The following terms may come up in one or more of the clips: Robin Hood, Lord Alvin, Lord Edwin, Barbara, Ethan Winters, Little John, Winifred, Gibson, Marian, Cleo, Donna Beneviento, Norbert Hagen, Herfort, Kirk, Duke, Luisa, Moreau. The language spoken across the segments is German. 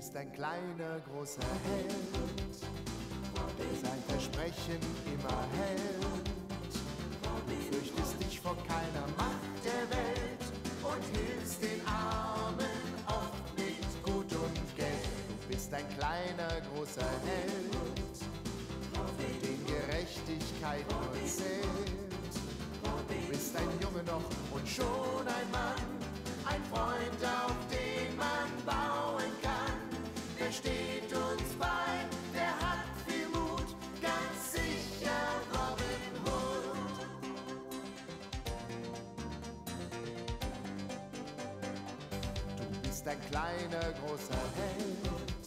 bist ein kleiner, großer Held. Sein Versprechen immer hält. Du fürchtest dich vor keiner Macht der Welt und hilfst den Armen oft mit Gut und Geld. Bist ein kleiner, großer Held, für den Gerechtigkeit nur zählt. Du bist ein Junge noch und schon ein Mann, ein Freund, auf den man bauen kann. Der steht uns bei, der hat viel Mut, ganz sicher Robin Hood. Du bist ein kleiner, großer Held,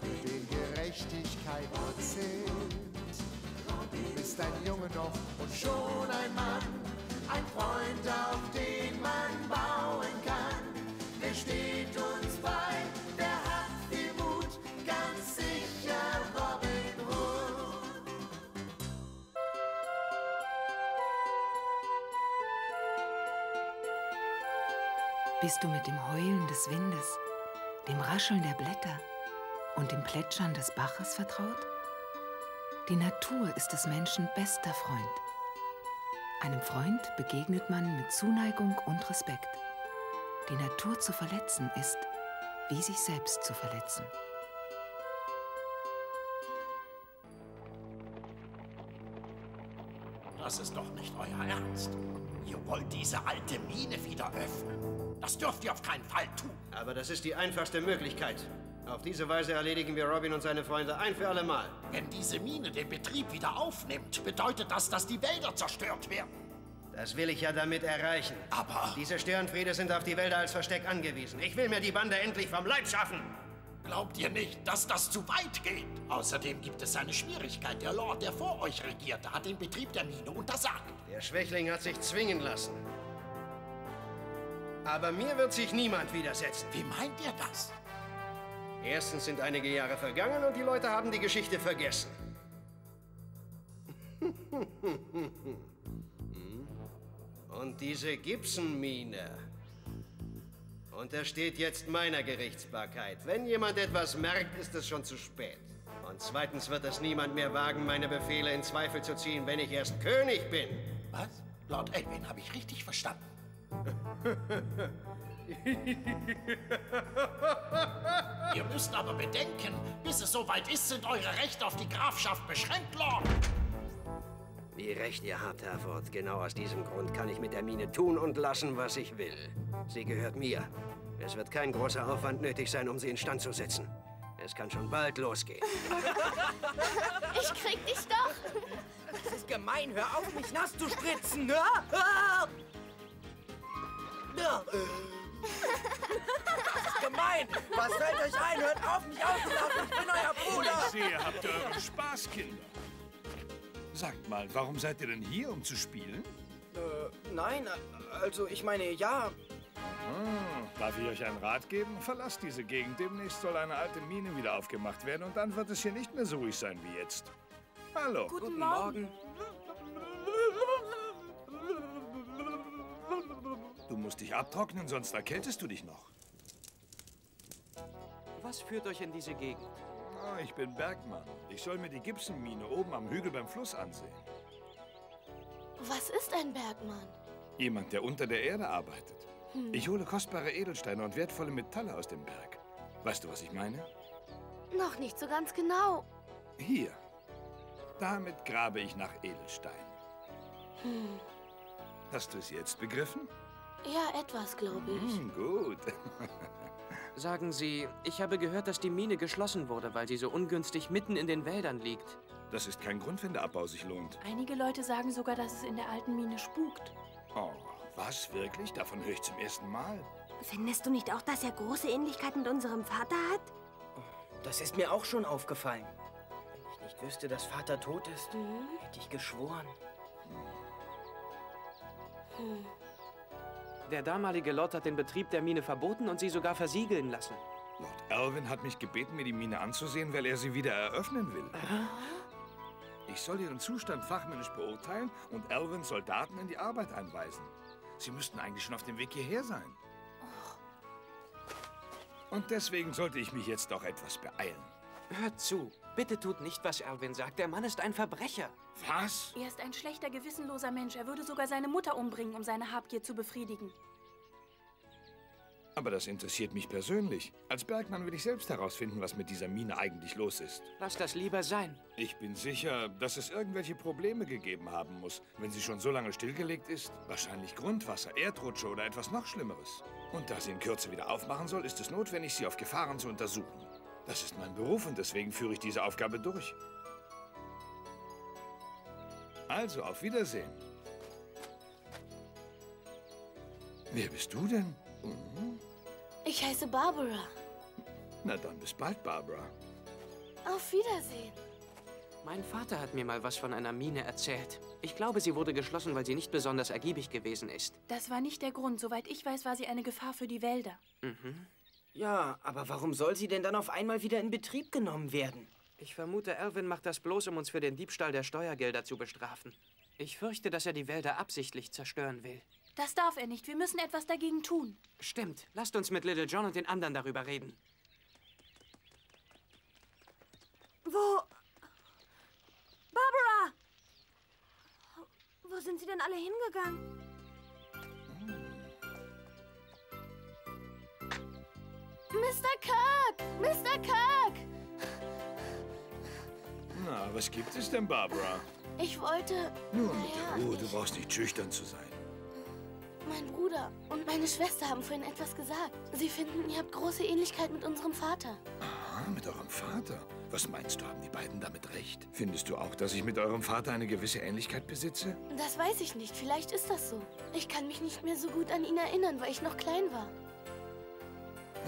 für den Gerechtigkeit erzählt. Du bist ein Junge noch und schon ein Mann, ein Freund, auf den man bauen kann. Der steht uns bei, der hat viel Mut, ganz sicher Robin Hood. Bist du mit dem Heulen des Windes, dem Rascheln der Blätter und dem Plätschern des Baches vertraut? Die Natur ist des Menschen bester Freund. Einem Freund begegnet man mit Zuneigung und Respekt. Die Natur zu verletzen ist, wie sich selbst zu verletzen. Das ist doch nicht euer Ernst. Ihr wollt diese alte Mine wieder öffnen. Das dürft ihr auf keinen Fall tun. Aber das ist die einfachste Möglichkeit. Auf diese Weise erledigen wir Robin und seine Freunde ein für alle Mal. Wenn diese Mine den Betrieb wieder aufnimmt, bedeutet das, dass die Wälder zerstört werden. Das will ich ja damit erreichen. Aber... Diese Störenfriede sind auf die Wälder als Versteck angewiesen. Ich will mir die Bande endlich vom Leib schaffen. Glaubt ihr nicht, dass das zu weit geht? Außerdem gibt es eine Schwierigkeit. Der Lord, der vor euch regierte, hat den Betrieb der Mine untersagt. Der Schwächling hat sich zwingen lassen. Aber mir wird sich niemand widersetzen. Wie meint ihr das? Erstens sind einige Jahre vergangen und die Leute haben die Geschichte vergessen. Und diese Gibson-Mine untersteht jetzt meiner Gerichtsbarkeit. Wenn jemand etwas merkt, ist es schon zu spät. Und zweitens wird es niemand mehr wagen, meine Befehle in Zweifel zu ziehen, wenn ich erst König bin. Was? Lord Edwin, habe ich richtig verstanden? Ihr müsst aber bedenken, bis es soweit ist, sind eure Rechte auf die Grafschaft beschränkt, Lord. Wie recht ihr habt, Herford. Genau aus diesem Grund kann ich mit der Mine tun und lassen, was ich will. Sie gehört mir. Es wird kein großer Aufwand nötig sein, um sie instand zu setzen. Es kann schon bald losgehen. Ich krieg dich doch. Das ist gemein. Hör auf, mich nass zu spritzen. Das ist gemein! Was fällt euch ein? Hört auf, mich auszulassen! Ich bin euer Bruder! Ich sehe, habt ihr euren Spaß, Kinder. Sagt mal, warum seid ihr denn hier, um zu spielen? Nein, also ich meine, ja. Darf ich euch einen Rat geben? Verlasst diese Gegend. Demnächst soll eine alte Mine wieder aufgemacht werden und dann wird es hier nicht mehr so ruhig sein wie jetzt. Hallo. Guten Morgen. Du musst dich abtrocknen, sonst erkältest du dich noch. Was führt euch in diese Gegend? Oh, ich bin Bergmann. Ich soll mir die Gibson-Mine oben am Hügel beim Fluss ansehen. Was ist ein Bergmann? Jemand, der unter der Erde arbeitet. Ich hole kostbare Edelsteine und wertvolle Metalle aus dem Berg. Weißt du, was ich meine? Noch nicht so ganz genau. Hier. Damit grabe ich nach Edelsteinen. Hast du es jetzt begriffen? Ja, etwas, glaube ich. Gut. Sagen Sie, ich habe gehört, dass die Mine geschlossen wurde, weil sie so ungünstig mitten in den Wäldern liegt. Das ist kein Grund, wenn der Abbau sich lohnt. Einige Leute sagen sogar, dass es in der alten Mine spukt. Oh, was? Wirklich? Davon höre ich zum ersten Mal. Findest du nicht auch, dass er große Ähnlichkeit mit unserem Vater hat? Das ist mir auch schon aufgefallen. Wenn ich nicht wüsste, dass Vater tot ist, hätte ich geschworen. Der damalige Lord hat den Betrieb der Mine verboten und sie sogar versiegeln lassen. Lord Alvin hat mich gebeten, mir die Mine anzusehen, weil er sie wieder eröffnen will. Ich soll ihren Zustand fachmännisch beurteilen und Alvin Soldaten in die Arbeit einweisen. Sie müssten eigentlich schon auf dem Weg hierher sein. Und deswegen sollte ich mich jetzt doch etwas beeilen. Hört zu. Bitte tut nicht, was Alvin sagt. Der Mann ist ein Verbrecher. Was? Er ist ein schlechter, gewissenloser Mensch. Er würde sogar seine Mutter umbringen, um seine Habgier zu befriedigen. Aber das interessiert mich persönlich. Als Bergmann will ich selbst herausfinden, was mit dieser Mine eigentlich los ist. Lass das lieber sein. Ich bin sicher, dass es irgendwelche Probleme gegeben haben muss, wenn sie schon so lange stillgelegt ist. Wahrscheinlich Grundwasser, Erdrutsche oder etwas noch Schlimmeres. Und da sie in Kürze wieder aufmachen soll, ist es notwendig, sie auf Gefahren zu untersuchen. Das ist mein Beruf und deswegen führe ich diese Aufgabe durch. Also, auf Wiedersehen. Wer bist du denn? Mhm. Ich heiße Barbara. Na dann, bis bald, Barbara. Auf Wiedersehen. Mein Vater hat mir mal was von einer Mine erzählt. Ich glaube, sie wurde geschlossen, weil sie nicht besonders ergiebig gewesen ist. Das war nicht der Grund. Soweit ich weiß, war sie eine Gefahr für die Wälder. Mhm. Ja, aber warum soll sie denn dann auf einmal wieder in Betrieb genommen werden? Ich vermute, Alvin macht das bloß, um uns für den Diebstahl der Steuergelder zu bestrafen. Ich fürchte, dass er die Wälder absichtlich zerstören will. Das darf er nicht. Wir müssen etwas dagegen tun. Stimmt. Lasst uns mit Little John und den anderen darüber reden. Wo... Barbara! Wo sind sie denn alle hingegangen? Mr. Kirk! Mr. Kirk! Na, was gibt es denn, Barbara? Ich wollte... Nur mit der Ruhe. Du brauchst nicht schüchtern zu sein. Mein Bruder und meine Schwester haben vorhin etwas gesagt. Sie finden, ihr habt große Ähnlichkeit mit unserem Vater. Aha, mit eurem Vater? Was meinst du, haben die beiden damit recht? Findest du auch, dass ich mit eurem Vater eine gewisse Ähnlichkeit besitze? Das weiß ich nicht. Vielleicht ist das so. Ich kann mich nicht mehr so gut an ihn erinnern, weil ich noch klein war.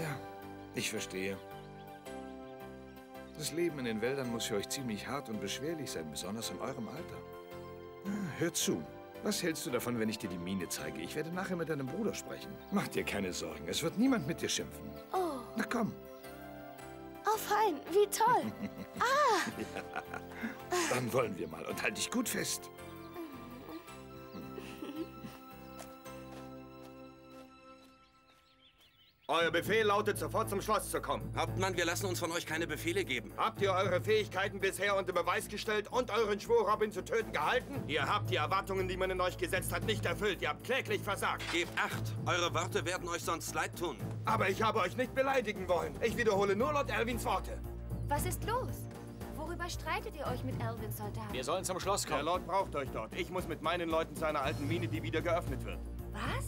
Ja, ich verstehe. Das Leben in den Wäldern muss für euch ziemlich hart und beschwerlich sein, besonders in eurem Alter. Hört zu. Was hältst du davon, wenn ich dir die Mine zeige? Ich werde nachher mit deinem Bruder sprechen. Mach dir keine Sorgen, es wird niemand mit dir schimpfen. Oh. Na komm. Oh, fein, wie toll. Ah! Ja. Dann wollen wir mal und halt dich gut fest. Euer Befehl lautet, sofort zum Schloss zu kommen. Hauptmann, wir lassen uns von euch keine Befehle geben. Habt ihr eure Fähigkeiten bisher unter Beweis gestellt und euren Schwur, Robin zu töten, gehalten? Ihr habt die Erwartungen, die man in euch gesetzt hat, nicht erfüllt. Ihr habt kläglich versagt. Gebt Acht. Eure Worte werden euch sonst leid tun. Aber ich habe euch nicht beleidigen wollen. Ich wiederhole nur Lord Alvins Worte. Was ist los? Worüber streitet ihr euch mit Alvins Soldaten? Wir sollen zum Schloss kommen. Der Lord braucht euch dort. Ich muss mit meinen Leuten zu einer alten Mine, die wieder geöffnet wird. Was?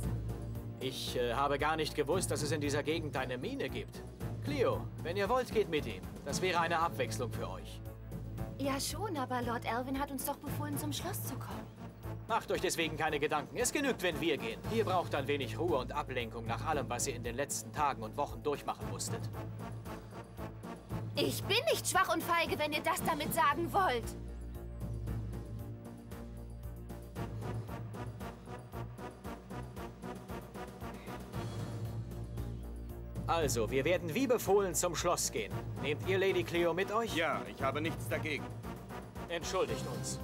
Ich habe gar nicht gewusst, dass es in dieser Gegend eine Mine gibt. Cleo, wenn ihr wollt, geht mit ihm. Das wäre eine Abwechslung für euch. Ja schon, aber Lord Alvin hat uns doch befohlen, zum Schloss zu kommen. Macht euch deswegen keine Gedanken. Es genügt, wenn wir gehen. Ihr braucht ein wenig Ruhe und Ablenkung nach allem, was ihr in den letzten Tagen und Wochen durchmachen musstet. Ich bin nicht schwach und feige, wenn ihr das damit sagen wollt. Also, wir werden wie befohlen zum Schloss gehen. Nehmt ihr Lady Cleo mit euch? Ja, ich habe nichts dagegen. Entschuldigt uns.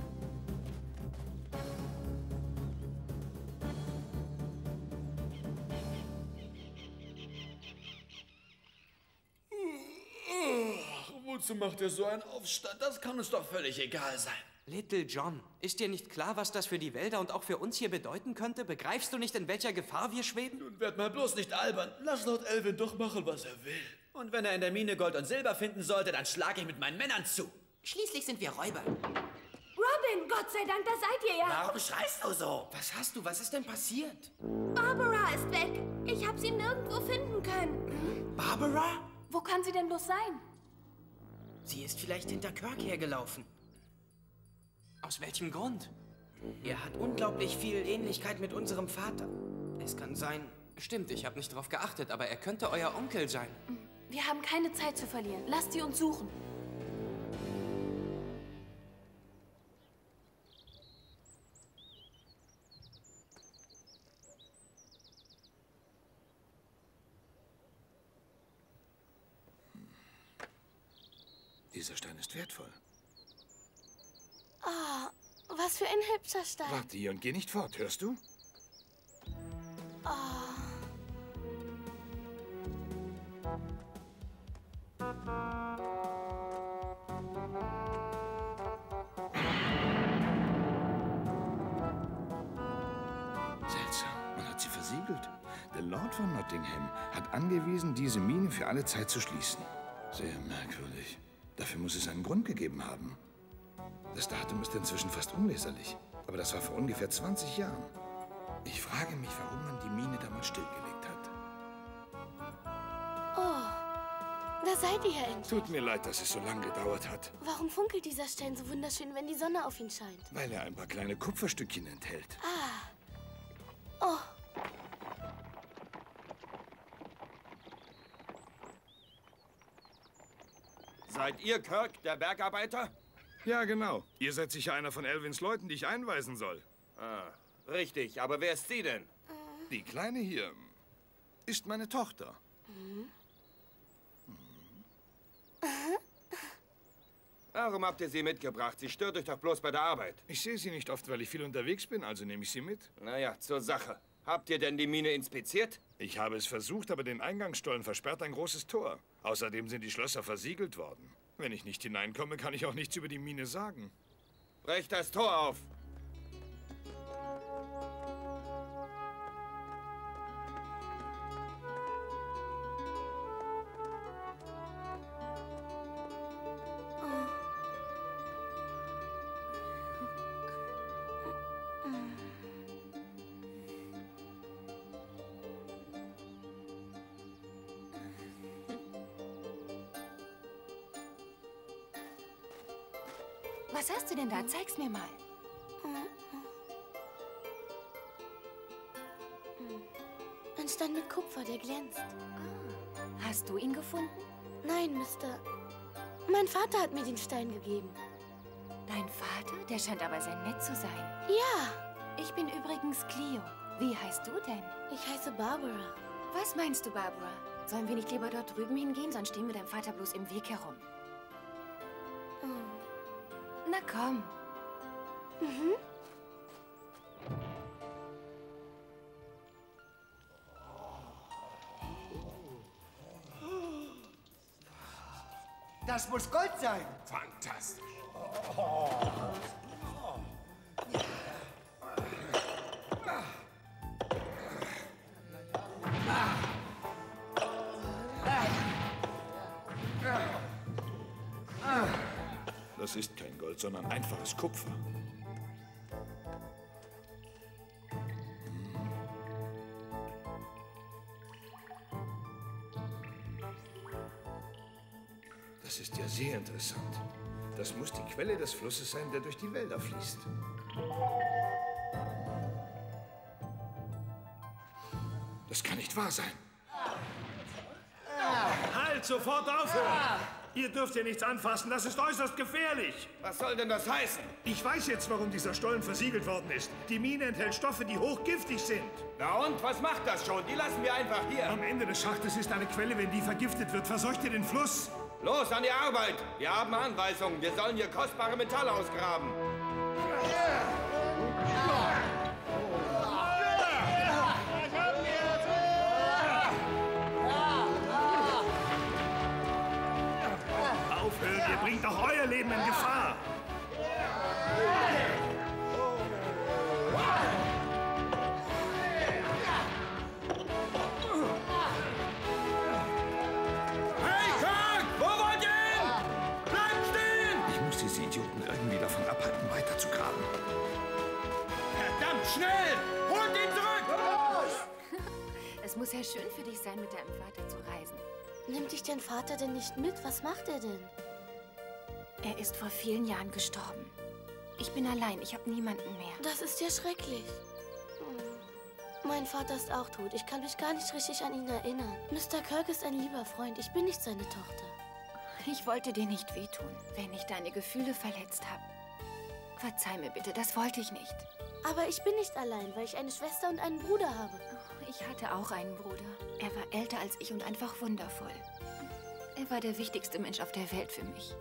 Wozu macht ihr so einen Aufstand? Das kann uns doch völlig egal sein. Little John, ist dir nicht klar, was das für die Wälder und auch für uns hier bedeuten könnte? Begreifst du nicht, in welcher Gefahr wir schweben? Nun werd mal bloß nicht albern. Lass Lord Alvin doch machen, was er will. Und wenn er in der Mine Gold und Silber finden sollte, dann schlage ich mit meinen Männern zu. Schließlich sind wir Räuber. Robin, Gott sei Dank, da seid ihr ja. Warum schreist du so? Was hast du? Was ist denn passiert? Barbara ist weg. Ich hab sie nirgendwo finden können. Hm? Barbara? Wo kann sie denn bloß sein? Sie ist vielleicht hinter Kirk hergelaufen. Aus welchem Grund? Er hat unglaublich viel Ähnlichkeit mit unserem Vater. Es kann sein... Stimmt, ich habe nicht drauf geachtet, aber er könnte euer Onkel sein. Wir haben keine Zeit zu verlieren. Lasst sie uns suchen. Dieser Stein ist wertvoll. Oh, was für ein hübscher Stein. Warte hier und geh nicht fort, hörst du? Oh. Seltsam, man hat sie versiegelt. Der Lord von Nottingham hat angewiesen, diese Mine für alle Zeit zu schließen. Sehr merkwürdig. Dafür muss es einen Grund gegeben haben. Das Datum ist inzwischen fast unleserlich. Aber das war vor ungefähr 20 Jahren. Ich frage mich, warum man die Mine damals stillgelegt hat. Oh, da seid ihr ja endlich. Tut mir leid, dass es so lange gedauert hat. Warum funkelt dieser Stein so wunderschön, wenn die Sonne auf ihn scheint? Weil er ein paar kleine Kupferstückchen enthält. Ah. Oh. Seid ihr Kirk, der Bergarbeiter? Ja, genau. Ihr seid sicher einer von Alvins Leuten, die ich einweisen soll. Ah, richtig. Aber wer ist sie denn? Die Kleine hier ist meine Tochter. Mhm. Mhm. Warum habt ihr sie mitgebracht? Sie stört euch doch bloß bei der Arbeit. Ich sehe sie nicht oft, weil ich viel unterwegs bin, also nehme ich sie mit. Naja, zur Sache. Habt ihr denn die Mine inspiziert? Ich habe es versucht, aber den Eingangsstollen versperrt ein großes Tor. Außerdem sind die Schlösser versiegelt worden. Wenn ich nicht hineinkomme, kann ich auch nichts über die Mine sagen. Brech das Tor auf! Was hast du denn da? Zeig's mir mal. Ein Stein mit Kupfer, der glänzt. Ah. Hast du ihn gefunden? Nein, Mister. Mein Vater hat mir den Stein gegeben. Dein Vater? Der scheint aber sehr nett zu sein. Ja. Ich bin übrigens Cleo. Wie heißt du denn? Ich heiße Barbara. Was meinst du, Barbara? Sollen wir nicht lieber dort drüben hingehen, sonst stehen wir deinem Vater bloß im Weg herum. Na komm. Mhm. Das muss Gold sein. Fantastisch. Oh. Das ist kein Gold, sondern einfaches Kupfer. Das ist ja sehr interessant. Das muss die Quelle des Flusses sein, der durch die Wälder fließt. Das kann nicht wahr sein. Halt, sofort aufhören! Ihr dürft hier nichts anfassen, das ist äußerst gefährlich. Was soll denn das heißen? Ich weiß jetzt, warum dieser Stollen versiegelt worden ist. Die Mine enthält Stoffe, die hochgiftig sind. Na und? Was macht das schon? Die lassen wir einfach hier. Am Ende des Schachtes ist eine Quelle, wenn die vergiftet wird, verseucht ihr den Fluss. Los, an die Arbeit! Wir haben Anweisungen. Wir sollen hier kostbare Metalle ausgraben. Ihr bringt auch euer Leben in Gefahr. Hey, Kirk! Wo wollt ihr hin? Bleibt stehen! Ich muss diese Idioten irgendwie davon abhalten, weiter zu graben. Verdammt schnell! Holt ihn zurück! Es muss ja schön für dich sein, mit deinem Vater zu reisen. Nimmt dich dein Vater denn nicht mit? Was macht er denn? Er ist vor vielen Jahren gestorben. Ich bin allein, ich habe niemanden mehr. Das ist ja schrecklich. Mein Vater ist auch tot. Ich kann mich gar nicht richtig an ihn erinnern. Mr. Kirk ist ein lieber Freund. Ich bin nicht seine Tochter. Ich wollte dir nicht wehtun, wenn ich deine Gefühle verletzt habe. Verzeih mir bitte, das wollte ich nicht. Aber ich bin nicht allein, weil ich eine Schwester und einen Bruder habe. Oh, ich hatte auch einen Bruder. Er war älter als ich und einfach wundervoll. Er war der wichtigste Mensch auf der Welt für mich.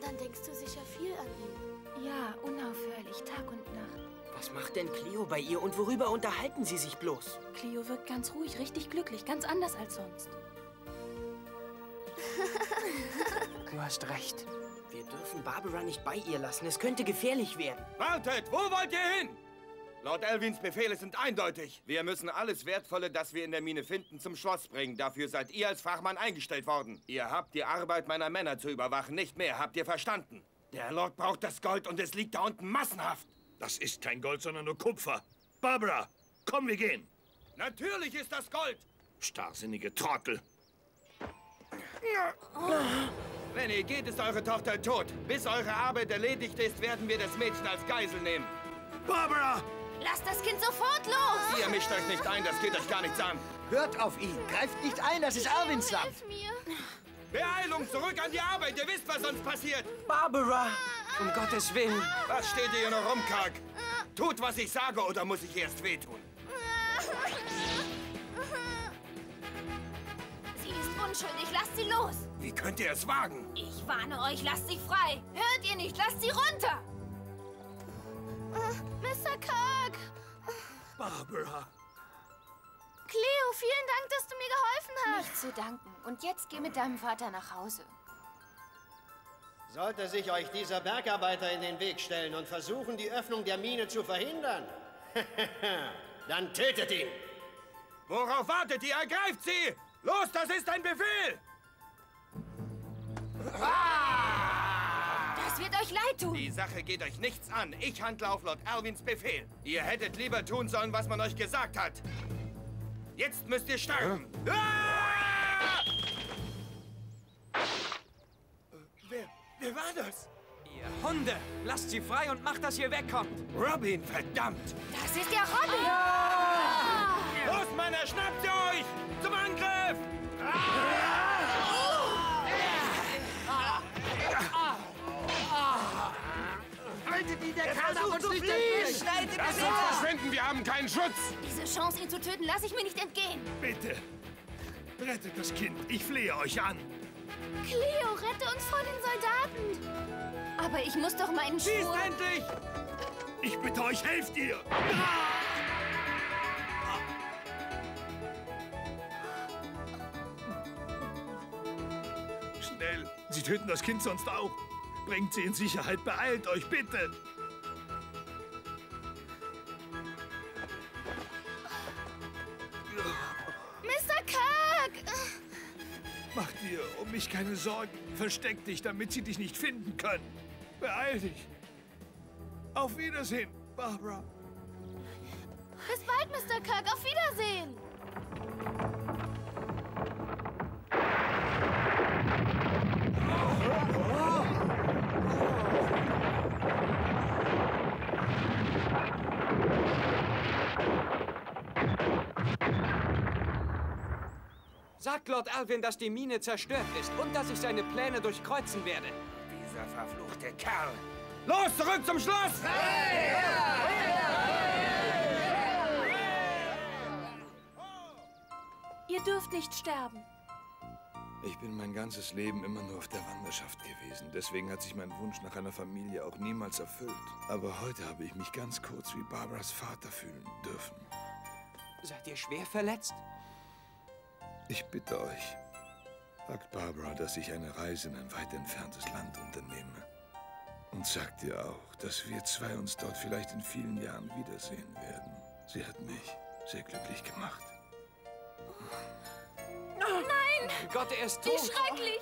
Dann denkst du sicher viel an ihn. Ja, unaufhörlich, Tag und Nacht. Was macht denn Cleo bei ihr und worüber unterhalten sie sich bloß? Cleo wirkt ganz ruhig, richtig glücklich, ganz anders als sonst. Du hast recht. Wir dürfen Barbara nicht bei ihr lassen. Es könnte gefährlich werden. Wartet! Wo wollt ihr hin? Lord Alvins Befehle sind eindeutig. Wir müssen alles Wertvolle, das wir in der Mine finden, zum Schloss bringen. Dafür seid ihr als Fachmann eingestellt worden. Ihr habt die Arbeit meiner Männer zu überwachen, nicht mehr. Habt ihr verstanden? Der Lord braucht das Gold und es liegt da unten massenhaft. Das ist kein Gold, sondern nur Kupfer. Barbara, komm, wir gehen. Natürlich ist das Gold. Starrsinnige Trottel. Wenn ihr geht, ist eure Tochter tot. Bis eure Arbeit erledigt ist, werden wir das Mädchen als Geisel nehmen. Barbara! Lasst das Kind sofort los! Ihr mischt euch nicht ein, das geht euch gar nichts an. Hört auf ihn, greift nicht ein, das ist Alvins Land. Beeilung, zurück an die Arbeit, ihr wisst, was sonst passiert. Barbara, um Gottes Willen. Was steht ihr hier noch rum, Kirk? Tut, was ich sage, oder muss ich erst wehtun? Sie ist unschuldig, lasst sie los. Wie könnt ihr es wagen? Ich warne euch, lasst sie frei. Hört ihr nicht, lasst sie runter. Mr. Kirk! Barbara! Cleo, vielen Dank, dass du mir geholfen hast. Nicht zu danken. Und jetzt geh mit deinem Vater nach Hause. Sollte sich euch dieser Bergarbeiter in den Weg stellen und versuchen, die Öffnung der Mine zu verhindern, dann tötet ihn! Worauf wartet ihr? Ergreift sie! Los, das ist ein Befehl! Ah! Euch leid tun. Die Sache geht euch nichts an. Ich handle auf Lord Alvins Befehl. Ihr hättet lieber tun sollen, was man euch gesagt hat. Jetzt müsst ihr sterben. Ja. Ah! Wer war das? Ihr Hunde! Lasst sie frei und macht, dass ihr wegkommt. Robin, verdammt! Das ist der Robin! Ah! Ah! Los, Männer, schnappt ihr euch! Zum Angriff! Ah! Der kann uns nicht entgehen! Lasst uns verschwinden, wir haben keinen Schutz! Diese Chance, ihn zu töten, lasse ich mir nicht entgehen! Bitte, rettet das Kind, ich flehe euch an! Cleo, rette uns vor den Soldaten! Aber ich muss doch meinen Schwur... Schießt endlich! Ich bitte euch, helft ihr! Schnell, sie töten das Kind sonst auch! Bringt sie in Sicherheit, beeilt euch, bitte! Mr. Kirk! Mach dir um mich keine Sorgen. Versteck dich, damit sie dich nicht finden können. Beeil dich. Auf Wiedersehen, Barbara. Bis bald, Mr. Kirk. Auf Wiedersehen. Sagt Lord Alvin, dass die Mine zerstört ist und dass ich seine Pläne durchkreuzen werde. Dieser verfluchte Kerl. Los, zurück zum Schloss! Hey! Hey! Hey! Ihr dürft nicht sterben. Ich bin mein ganzes Leben immer nur auf der Wanderschaft gewesen. Deswegen hat sich mein Wunsch nach einer Familie auch niemals erfüllt. Aber heute habe ich mich ganz kurz wie Barbaras Vater fühlen dürfen. Seid ihr schwer verletzt? Ich bitte euch, sagt Barbara, dass ich eine Reise in ein weit entferntes Land unternehme. Und sagt ihr auch, dass wir zwei uns dort vielleicht in vielen Jahren wiedersehen werden. Sie hat mich sehr glücklich gemacht. Nein! Gott, er ist tot! Wie schrecklich!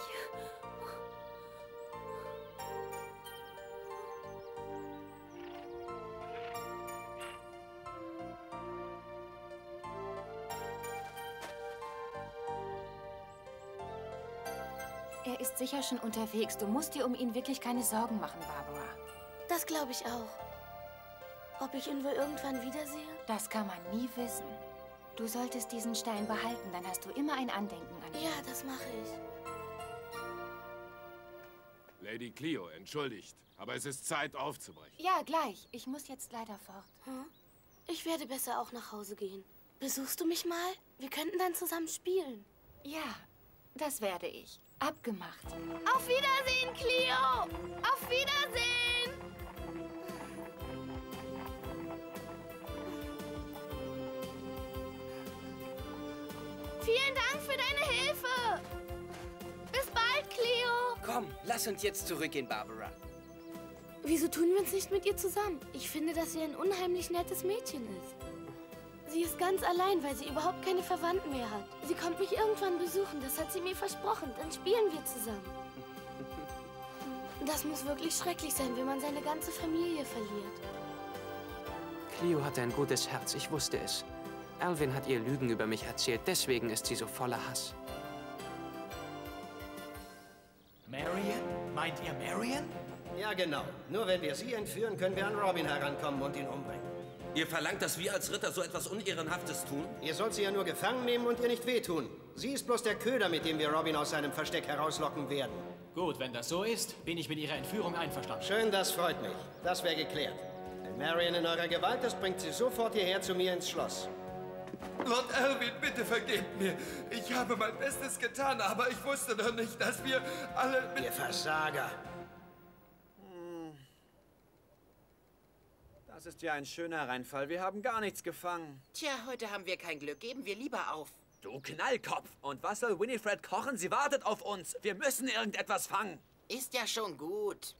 Er ist sicher schon unterwegs. Du musst dir um ihn wirklich keine Sorgen machen, Barbara. Das glaube ich auch. Ob ich ihn wohl irgendwann wiedersehe? Das kann man nie wissen. Du solltest diesen Stein behalten, dann hast du immer ein Andenken an ihn. Ja, das mache ich. Lady Cleo, entschuldigt, aber es ist Zeit aufzubrechen. Ja, gleich. Ich muss jetzt leider fort. Hm? Ich werde besser auch nach Hause gehen. Besuchst du mich mal? Wir könnten dann zusammen spielen. Ja, das werde ich. Abgemacht. Auf Wiedersehen, Cleo! Auf Wiedersehen! Vielen Dank für deine Hilfe! Bis bald, Cleo! Komm, lass uns jetzt zurückgehen, Barbara. Wieso tun wir uns nicht mit ihr zusammen? Ich finde, dass sie ein unheimlich nettes Mädchen ist. Sie ist ganz allein, weil sie überhaupt keine Verwandten mehr hat. Sie kommt mich irgendwann besuchen, das hat sie mir versprochen. Dann spielen wir zusammen. Das muss wirklich schrecklich sein, wenn man seine ganze Familie verliert. Cleo hatte ein gutes Herz, ich wusste es. Alvin hat ihr Lügen über mich erzählt, deswegen ist sie so voller Hass. Marian? Meint ihr Marian? Ja, genau. Nur wenn wir sie entführen, können wir an Robin herankommen und ihn umbringen. Ihr verlangt, dass wir als Ritter so etwas Unehrenhaftes tun? Ihr sollt sie ja nur gefangen nehmen und ihr nicht wehtun. Sie ist bloß der Köder, mit dem wir Robin aus seinem Versteck herauslocken werden. Gut, wenn das so ist, bin ich mit ihrer Entführung einverstanden. Schön, das freut mich. Das wäre geklärt. Wenn Marian in eurer Gewalt ist, bringt sie sofort hierher zu mir ins Schloss. Lord Alvin, bitte vergebt mir. Ich habe mein Bestes getan, aber ich wusste doch nicht, dass wir alle... Ihr Versager. Das ist ja ein schöner Reinfall. Wir haben gar nichts gefangen. Tja, heute haben wir kein Glück. Geben wir lieber auf. Du Knallkopf! Und was soll Winifred kochen? Sie wartet auf uns. Wir müssen irgendetwas fangen. Ist ja schon gut.